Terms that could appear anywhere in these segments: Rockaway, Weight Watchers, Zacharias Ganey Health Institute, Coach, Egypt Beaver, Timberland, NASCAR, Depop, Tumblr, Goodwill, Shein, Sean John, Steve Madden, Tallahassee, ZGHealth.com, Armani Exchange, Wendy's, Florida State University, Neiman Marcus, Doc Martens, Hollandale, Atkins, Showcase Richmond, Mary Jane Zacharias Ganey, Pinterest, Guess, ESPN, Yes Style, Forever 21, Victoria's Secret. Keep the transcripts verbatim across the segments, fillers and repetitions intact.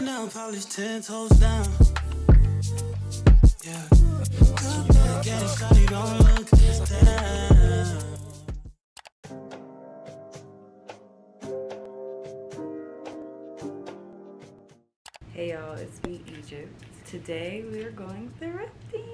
toes down, polish ten toes down. Yeah. Good back and shawty don't look down. Hey y'all, it's me, Egypt. Today we are going thrifting.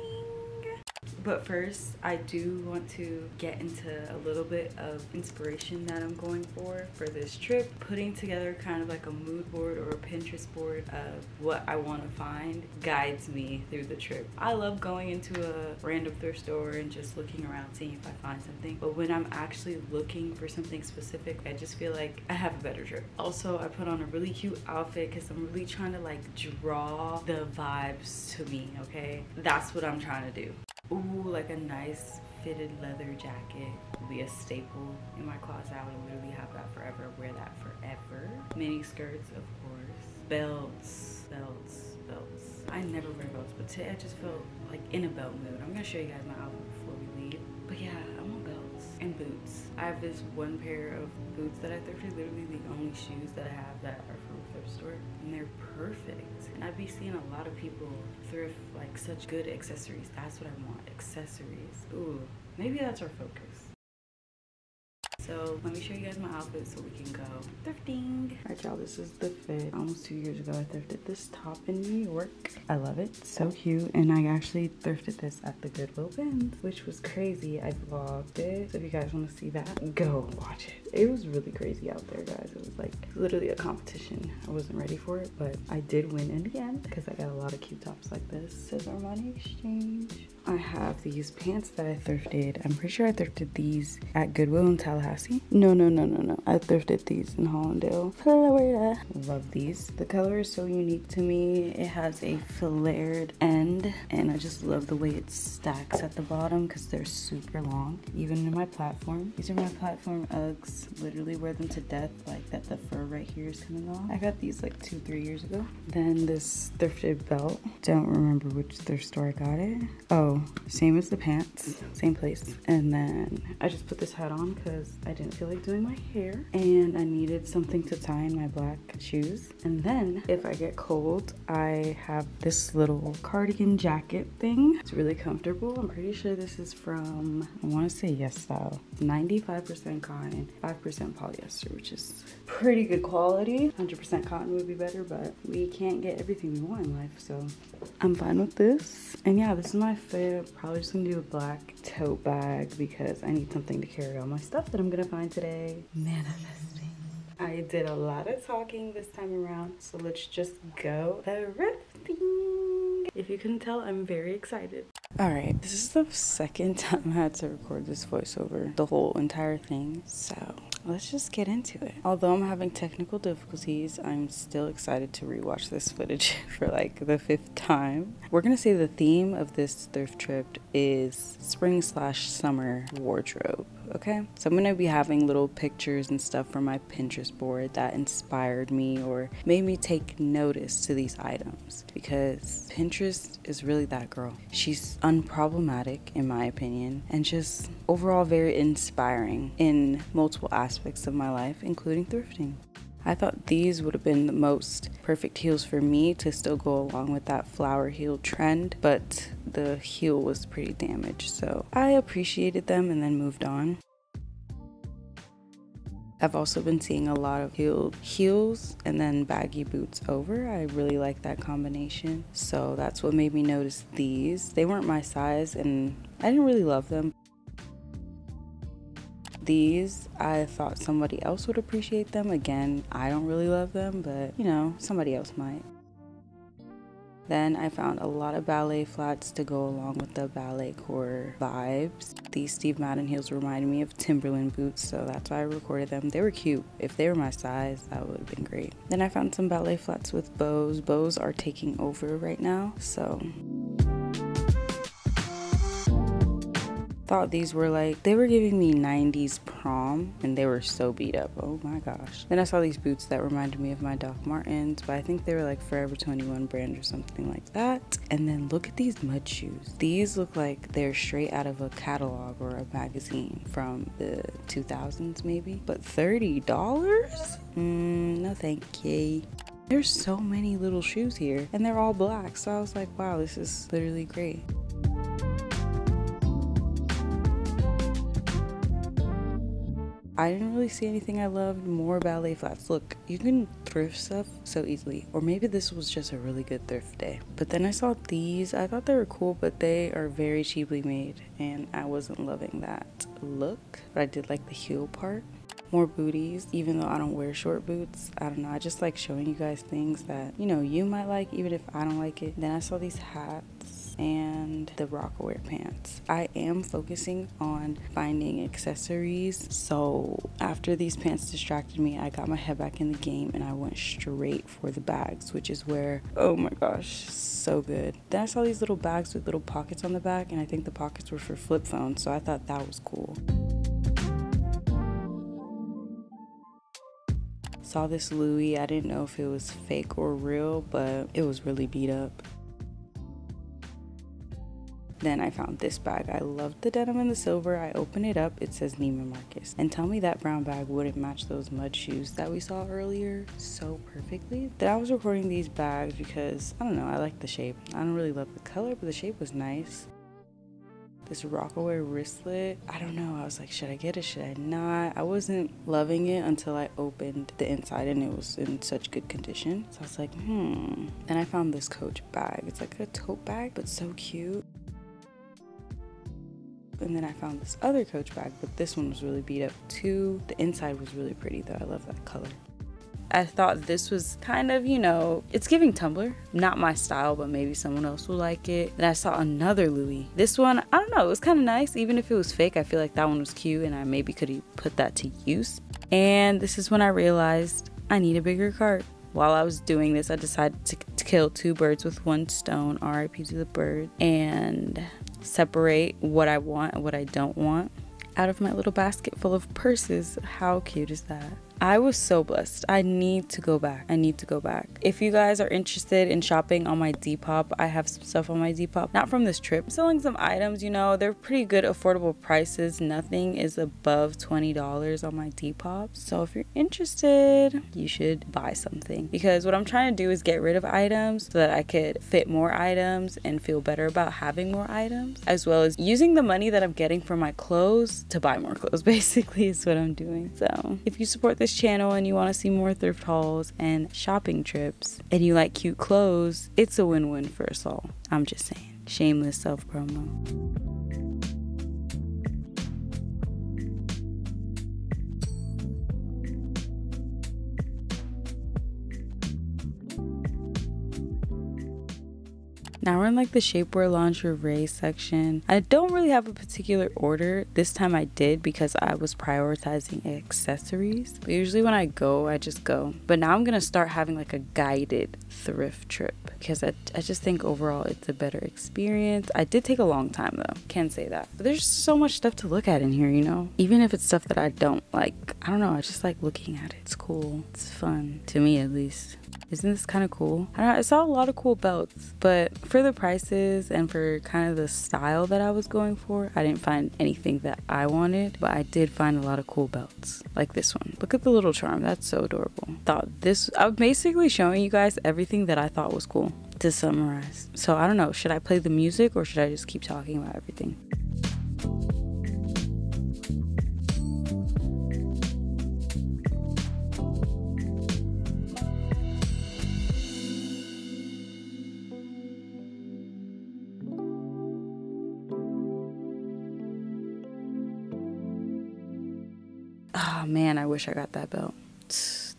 But first, I do want to get into a little bit of inspiration that I'm going for for this trip. Putting together kind of like a mood board or a Pinterest board of what I want to find guides me through the trip. I love going into a random thrift store and just looking around, seeing if I find something. But when I'm actually looking for something specific, I just feel like I have a better trip. Also, I put on a really cute outfit because I'm really trying to like draw the vibes to me, okay? That's what I'm trying to do. Ooh, like a nice fitted leather jacket will be a staple in my closet. I would literally have that forever, wear that forever. Mini skirts, of course. Belts, belts, belts. I never wear belts, but today I just felt like in a belt mood. I'm gonna show you guys my outfit before we leave. But yeah, I want belts and boots. I have this one pair of boots that I thrifted, literally the only shoes that I have that are from a thrift store, and they're perfect. And I'd be seeing a lot of people thrift like such good accessories. That's what I want, accessories. Ooh, maybe that's our focus. So let me show you guys my outfit so we can go thrifting. All right, y'all, this is the fit. Almost two years ago, I thrifted this top in New York. I love it, so cute. And I actually thrifted this at the Goodwill bins, which was crazy. I vlogged it, so if you guys want to see that, go watch it. It was really crazy out there, guys. It was like literally a competition. I wasn't ready for it, but I did win in the end because I got a lot of cute tops like this. It says Armani Exchange. I have these pants that I thrifted. I'm pretty sure I thrifted these at Goodwill in Tallahassee. No, no, no, no, no. I thrifted these in Hollandale, Florida. Love these. The color is so unique to me. It has a flared end, and I just love the way it stacks at the bottom because they're super long. Even in my platform. These are my platform Uggs. Literally wear them to death, like that the fur right here is coming off. I got these like two, three years ago. Then this thrifted belt. Don't remember which thrift store I got it. Oh, same as the pants. Same place. And then I just put this hat on because I didn't feel like doing my hair and I needed something to tie in my black shoes. And then if I get cold, I have this little cardigan jacket thing. It's really comfortable. I'm pretty sure this is from, I want to say Yes Style. ninety-five percent cotton, five percent polyester, which is pretty good quality. one hundred percent cotton would be better, but we can't get everything we want in life, so I'm fine with this. And yeah, this is my fit. Probably just gonna do a black tote bag because I need something to carry all my stuff that I'm gonna gonna find today. Manifesting. I did a lot of talking this time around, so let's just go thrifting. If you couldn't tell, I'm very excited. All right, this is the second time I had to record this voiceover, the whole entire thing, so let's just get into it. Although I'm having technical difficulties, I'm still excited to rewatch this footage for like the fifth time. We're gonna say the theme of this thrift trip is spring slash summer wardrobe, okay? So I'm gonna be having little pictures and stuff from my Pinterest board that inspired me or made me take notice to these items because Pinterest is really that girl. She's unproblematic in my opinion and just overall very inspiring in multiple aspects. aspects of my life, including thrifting. I thought these would have been the most perfect heels for me to still go along with that flower heel trend, but the heel was pretty damaged, so I appreciated them and then moved on. I've also been seeing a lot of heeled heels and then baggy boots over. I really like that combination, so that's what made me notice these. They weren't my size and I didn't really love them. These, I thought somebody else would appreciate them. Again, I don't really love them, but you know, somebody else might. Then I found a lot of ballet flats to go along with the ballet core vibes. These Steve Madden heels reminded me of Timberland boots, so that's why I recorded them. They were cute. If they were my size, that would have been great. Then I found some ballet flats with bows. Bows are taking over right now, so. Thought these were like, they were giving me nineties prom and they were so beat up, oh my gosh. Then I saw these boots that reminded me of my Doc Martens, but I think they were like Forever twenty-one brand or something like that. And then look at these mud shoes. These look like they're straight out of a catalog or a magazine from the two thousands maybe, but thirty dollars? Mm, no thank you. There's so many little shoes here and they're all black. So I was like, wow, this is literally great. I didn't really see anything I loved more. Ballet flats. Look, you can thrift stuff so easily, or maybe this was just a really good thrift day. But then I saw these. I thought they were cool, but they are very cheaply made and I wasn't loving that look, but I did like the heel part. More booties, even though I don't wear short boots. I don't know, I just like showing you guys things that, you know, you might like even if I don't like it. Then I saw these hats and the Rockaway pants. I am focusing on finding accessories, so after these pants distracted me, I got my head back in the game and I went straight for the bags, which is where, oh my gosh, so good. Then I saw these little bags with little pockets on the back, and I think the pockets were for flip phones, so I thought that was cool. Saw this Louis. I didn't know if it was fake or real, but it was really beat up. Then I found this bag. I loved the denim and the silver. I opened it up. It says Neiman Marcus. And tell me that brown bag wouldn't match those mud shoes that we saw earlier so perfectly. Then I was recording these bags because, I don't know, I like the shape. I don't really love the color, but the shape was nice. This Rockaway wristlet, I don't know, I was like, should I get it, should I not? I wasn't loving it until I opened the inside and it was in such good condition, so I was like, hmm. Then I found this Coach bag. It's like a tote bag, but so cute. And then I found this other Coach bag, but this one was really beat up too. The inside was really pretty though. I love that color. I thought this was kind of, you know, it's giving Tumblr. Not my style, but maybe someone else will like it. And I saw another Louis. This one, I don't know, it was kind of nice. Even if it was fake, I feel like that one was cute and I maybe could put that to use. And this is when I realized I need a bigger cart. While I was doing this, I decided to, to kill two birds with one stone, R I P to the bird, and separate what I want and what I don't want out of my little basket full of purses. How cute is that? I was so blessed. I need to go back. I need to go back. If you guys are interested in shopping on my Depop, I have some stuff on my Depop, not from this trip. I'm selling some items, you know, they're pretty good affordable prices. Nothing is above twenty dollars on my Depop. So if you're interested, you should buy something, because what I'm trying to do is get rid of items so that I could fit more items and feel better about having more items, as well as using the money that I'm getting from my clothes to buy more clothes, basically, is what I'm doing. So if you support this channel and you want to see more thrift hauls and shopping trips, and you like cute clothes, it's a win-win for us all. I'm just saying. Shameless self promo. Now we're in like the shapewear lingerie section. I don't really have a particular order. This time I did because I was prioritizing accessories. But usually when I go, I just go. But now I'm gonna start having like a guided thrift trip, because I, I just think overall it's a better experience. I did take a long time though, can say that. But there's so much stuff to look at in here, you know? Even if it's stuff that I don't like, I don't know, I just like looking at it. It's cool, it's fun, to me at least. Isn't this kind of cool? I don't know, I saw a lot of cool belts, but for the prices and for kind of the style that I was going for, I didn't find anything that I wanted, but I did find a lot of cool belts, like this one. Look at the little charm, that's so adorable. Thought this, I'm basically showing you guys everything that I thought was cool, to summarize. So I don't know, should I play the music or should I just keep talking about everything? Oh man, I wish I got that belt.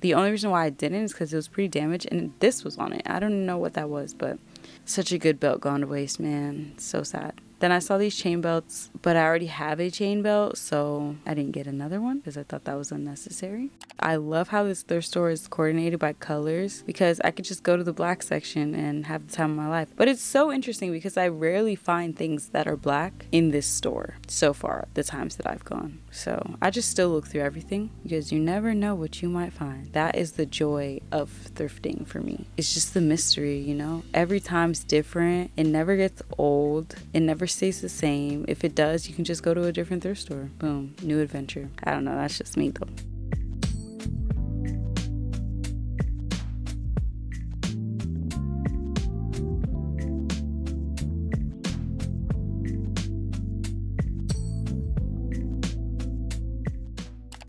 The only reason why I didn't is because it was pretty damaged and this was on it. I don't know what that was, but such a good belt gone to waste, man. So sad. Then I saw these chain belts, but I already have a chain belt, so I didn't get another one because I thought that was unnecessary. I love how this thrift store is coordinated by colors, because I could just go to the black section and have the time of my life. But it's so interesting because I rarely find things that are black in this store so far, the times that I've gone. So I just still look through everything, because you never know what you might find. That is the joy of thrifting for me. It's just the mystery, you know? Every time's different. It never gets old. It never stays the same. If it does, you can just go to a different thrift store. Boom, new adventure. I don't know, that's just me though.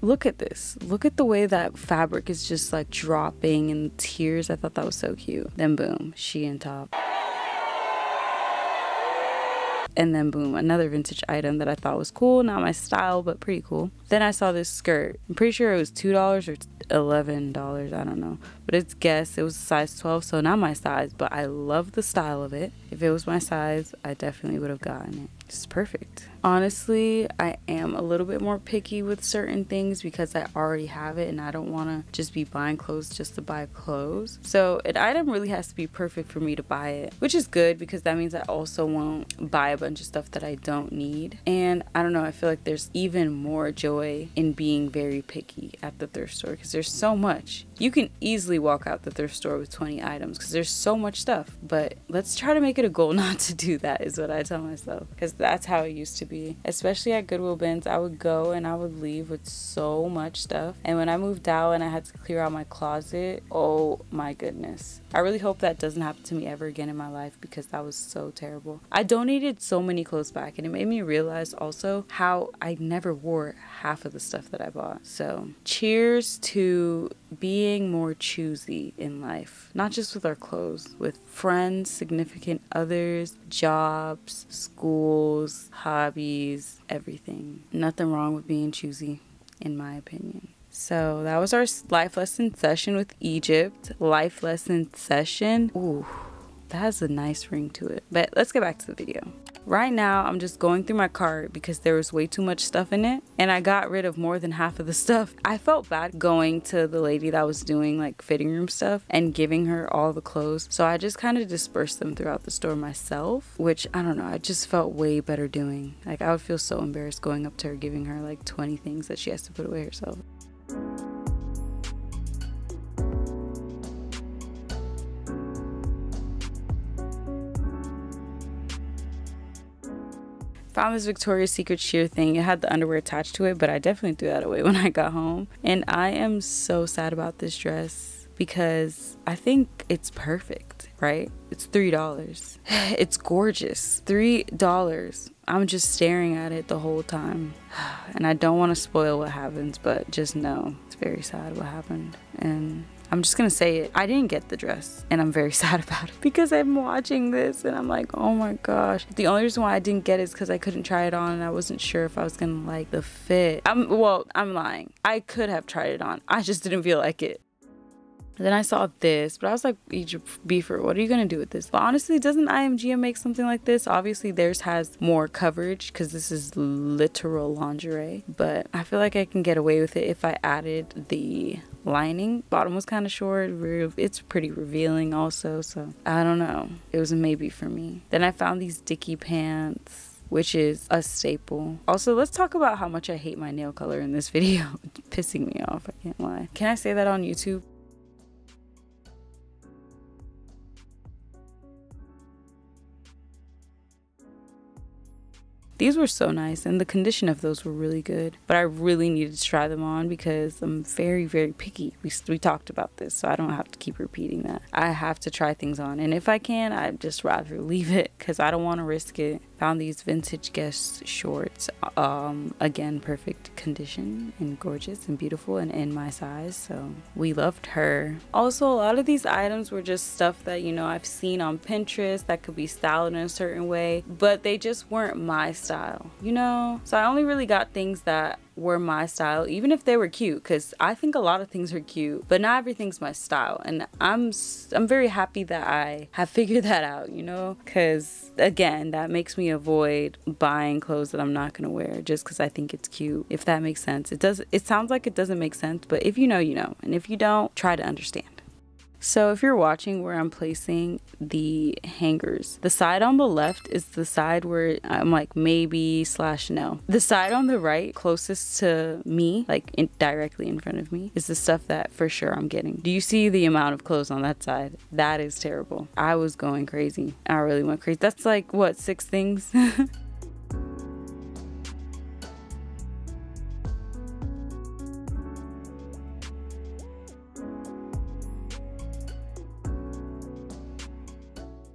look at this. Look at the way that fabric is just like dropping and tears. I thought that was so cute. Then boom, Shein top. And then boom, another vintage item that I thought was cool. Not my style, but pretty cool. Then I saw this skirt. I'm pretty sure it was two dollars or eleven dollars. I don't know. But it's Guess. It was a size twelve, so not my size. But I love the style of it. If it was my size, I definitely would have gotten it. It's perfect. Honestly, I am a little bit more picky with certain things because I already have it and I don't want to just be buying clothes just to buy clothes. So an item really has to be perfect for me to buy it, which is good because that means I also won't buy a bunch of stuff that I don't need. And I don't know, I feel like there's even more joy in being very picky at the thrift store because there's so much. You can easily walk out the thrift store with twenty items because there's so much stuff. But let's try to make it a goal not to do that, is what I tell myself, because that's how it used to be. Especially at Goodwill bins, I would go and I would leave with so much stuff. And when I moved out and I had to clear out my closet, oh my goodness. I really hope that doesn't happen to me ever again in my life because that was so terrible. I donated so many clothes back and it made me realize also how I never wore half of the stuff that I bought. So cheers to being more choosy in life, not just with our clothes, with friends, significant others, jobs, schools, hobbies, everything. Nothing wrong with being choosy, in my opinion. So that was our life lesson session with Egypt. Life lesson session. Ooh, that has a nice ring to it. But let's get back to the video. Right now, I'm just going through my cart because there was way too much stuff in it and I got rid of more than half of the stuff. I felt bad going to the lady that was doing like fitting room stuff and giving her all the clothes. So I just kind of dispersed them throughout the store myself, which I don't know, I just felt way better doing. Like I would feel so embarrassed going up to her, giving her like twenty things that she has to put away herself. Found this Victoria's Secret sheer thing. It had the underwear attached to it, but I definitely threw that away when I got home. And I am so sad about this dress because I think it's perfect, right? It's three dollars. It's gorgeous. three dollars. I'm just staring at it the whole time. And I don't want to spoil what happens, but just know it's very sad what happened. And I'm just gonna say it. I didn't get the dress and I'm very sad about it because I'm watching this and I'm like, oh my gosh. The only reason why I didn't get it is because I couldn't try it on and I wasn't sure if I was gonna like the fit. I'm, well, I'm lying. I could have tried it on. I just didn't feel like it. Then I saw this, but I was like, Egypt Beaver, what are you gonna do with this? But honestly, doesn't I M G M make something like this? Obviously theirs has more coverage because this is literal lingerie, but I feel like I can get away with it if I added the lining. Bottom was kind of short. It's pretty revealing also, so I don't know. It was a maybe for me. Then I found these Dickie pants, which is a staple. Also, let's talk about how much I hate my nail color in this video. It's pissing me off, I can't lie. Can I say that on YouTube? These were so nice and the condition of those were really good, but I really needed to try them on because I'm very, very picky. We, we talked about this, so I don't have to keep repeating that. I have to try things on, and if I can, I'd just rather leave it because I don't want to risk it. Found these vintage Guess shorts. Um, again, perfect condition and gorgeous and beautiful and in my size, so we loved her. Also, a lot of these items were just stuff that, you know, I've seen on Pinterest that could be styled in a certain way, but they just weren't my style, you know? So I only really got things that were my style, even if they were cute, because I think a lot of things are cute, but not everything's my style. And I'm I'm very happy that I have figured that out, you know, because again, that makes me avoid buying clothes that I'm not gonna wear just because I think it's cute, if that makes sense. It does. It sounds like it doesn't make sense, but if you know, you know, and if you don't, try to understand. So if you're watching where I'm placing the hangers, the side on the left is the side where I'm like maybe slash no. The side on the right closest to me, like in directly in front of me, is the stuff that for sure I'm getting. Do you see the amount of clothes on that side? That is terrible. I was going crazy. I really went crazy. That's like what, six things?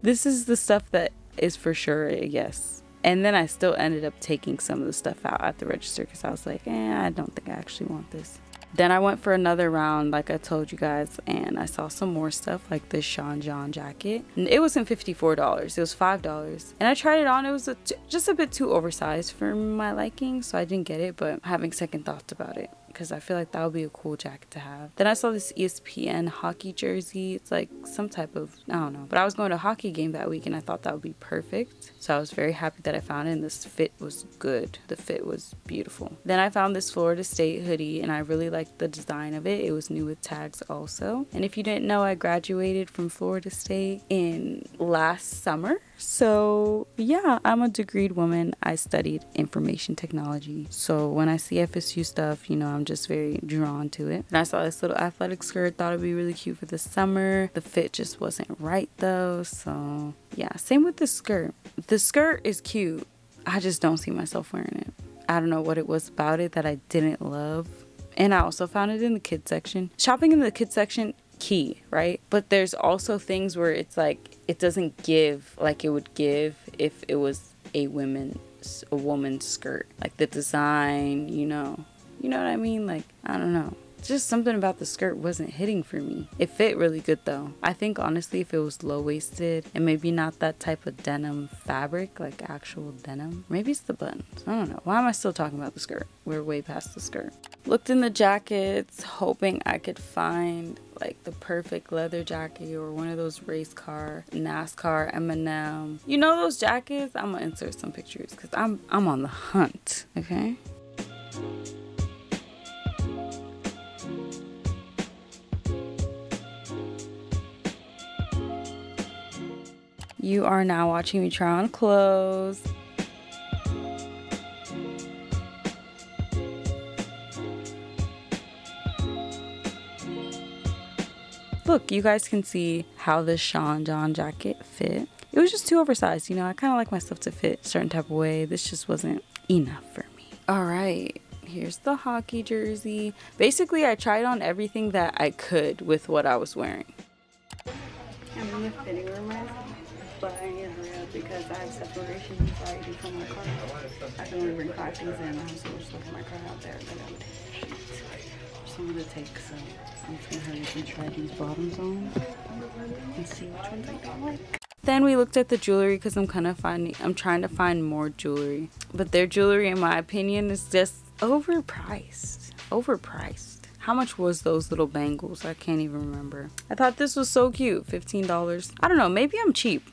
This is the stuff that is for sure a yes. And then I still ended up taking some of the stuff out at the register because I was like, eh, I don't think I actually want this. Then I went for another round, like I told you guys, and I saw some more stuff like this Sean John jacket. And it wasn't fifty-four dollars, it was five dollars. And I tried it on, it was a t just a bit too oversized for my liking, so I didn't get it, but I'm having second thoughts about it, because I feel like that would be a cool jacket to have. Then I saw this E S P N hockey jersey. It's like some type of, I don't know. But I was going to a hockey game that week and I thought that would be perfect. So I was very happy that I found it, and this fit was good. The fit was beautiful. Then I found this Florida State hoodie and I really liked the design of it. It was new with tags also. And if you didn't know, I graduated from Florida State in last summer. So yeah, I'm a degreed woman. I studied information technology. So when I see F S U stuff, you know, I'm just very drawn to it. And I saw this little athletic skirt, thought it'd be really cute for the summer. The fit just wasn't right though. So yeah, same with the skirt. The skirt is cute. I just don't see myself wearing it. I don't know what it was about it that I didn't love. And I also found it in the kids section. Shopping in the kids section, key, right? But there's also things where it's like, it doesn't give like it would give if it was a women's, a woman's skirt. Like the design, you know. You know what I mean? Like, I don't know. Just something about the skirt wasn't hitting for me. It fit really good though. I think honestly if it was low-waisted and maybe not that type of denim fabric, like actual denim. Maybe it's the buttons. I don't know. Why am I still talking about the skirt? We're way past the skirt. Looked in the jackets, hoping I could find like the perfect leather jacket or one of those race car, NASCAR, M and M. You know those jackets? I'm gonna insert some pictures because I'm, I'm on the hunt, okay? You are now watching me try on clothes. Look, you guys can see how this Sean John jacket fit. It was just too oversized, you know. I kind of like my stuff to fit a certain type of way. This just wasn't enough for me. All right. Here's the hockey jersey. Basically, I tried on everything that I could with what I was wearing. I'm in the fitting room right now, but I am real because I have separation anxiety from my car. I can only bring five things in. I'm so much looking at my car out there that I would hate some of the takes. So I'm just gonna hurry up and try these bottoms on and see which ones I don't like. Then we looked at the jewelry because I'm kind of finding, I'm trying to find more jewelry, but their jewelry, in my opinion, is just overpriced. Overpriced. How much was those little bangles? I can't even remember. I thought this was so cute, fifteen dollars. I don't know, maybe I'm cheap.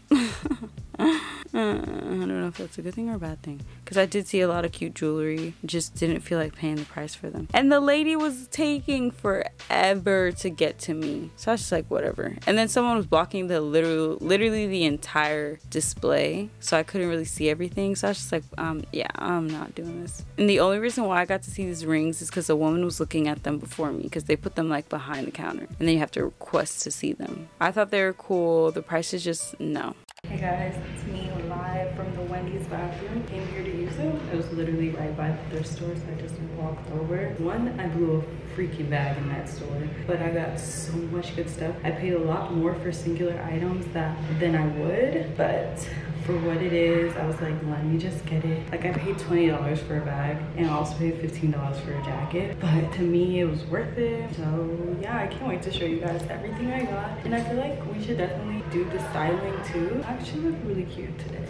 Uh, I don't know if that's a good thing or a bad thing, because I did see a lot of cute jewelry, just didn't feel like paying the price for them. And the lady was taking forever to get to me, so I was just like whatever. And then someone was blocking the literal literally the entire display, so I couldn't really see everything. So I was just like, um yeah, I'm not doing this. And the only reason why I got to see these rings is because a woman was looking at them before me, because they put them like behind the counter and then you have to request to see them. I thought they were cool. The price is just no. Hey guys, it's me live from the Wendy's bathroom. Came here to use it. It was literally right by the thrift store, so I just walked over. One, I blew a freaking bag in that store, but I got so much good stuff. I paid a lot more for singular items that than I would, but for what it is, I was like, let me just get it. Like I paid twenty dollars for a bag and I also paid fifteen dollars for a jacket, but to me it was worth it. So yeah, I can't wait to show you guys everything I got. And I feel like we should definitely do the styling too. I actually look really cute today.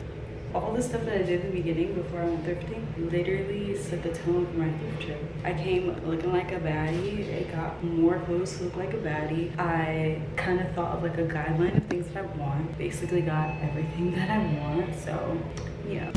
All the stuff that I did in the beginning before I went thrifting literally set the tone for my thrift trip. I came looking like a baddie. I got more clothes to look like a baddie. I kind of thought of like a guideline of things that I want. Basically got everything that I want, so yeah.